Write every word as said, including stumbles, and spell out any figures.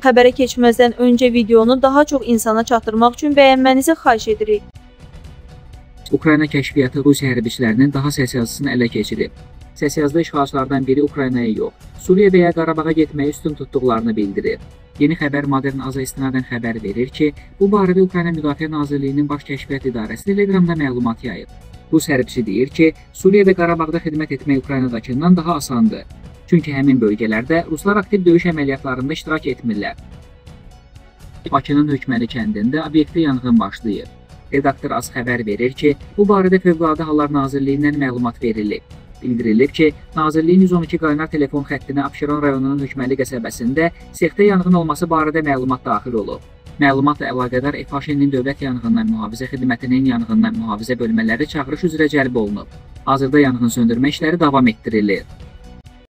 Xəbərə keçməzdən öncə videonu daha çox insana çatdırmaq üçün bəyənmənizi xahiş edirik. Ukrayna kəşfiyyatı Rus hərbiçilərinin daha səsyazısını ələ keçirib. Səsyazlı işğalçılardan biri Ukraynaya yox, Suriya veya Qarabağa getməyi üstün tutduqlarını bildirir. Yeni xəbər Modern Az'a istinadən xəbər verir ki, bu barədə Ukrayna Müdafiə Nazirliyinin Baş Kəşfiyyat İdarəsi Telegramda məlumat yayıb. Rus hərbçisi deyir ki, Suriya və Qarabağda xidmət etmək Ukraynadakından daha asandır. Çünki həmin bölgələrdə ruslar aktiv döyüş əməliyyatlarında iştirak etmirlər. Bakının Hökməli kəndində obyektdə yanğın başlayır. Redaktor Az xəbər verir ki, bu barədə Fövqədi Hallar Nazirliyindən məlumat verilib. Bildirilib ki, Nazirliyin yüz on iki qaynar telefon xəttinə Abşeron rayonunun Hökməli qəsəbəsində seftə yanğın olması barədə məlumat daxil olub. Məlumatla əlaqədar F H N-in Dövlət Yanğından Mühafizə Xidmətinin Yanğından Mühafizə bölmələri çağırış üzrə cəlb olunub. Hazırda yanğınsöndürmə işləri davam etdirilir.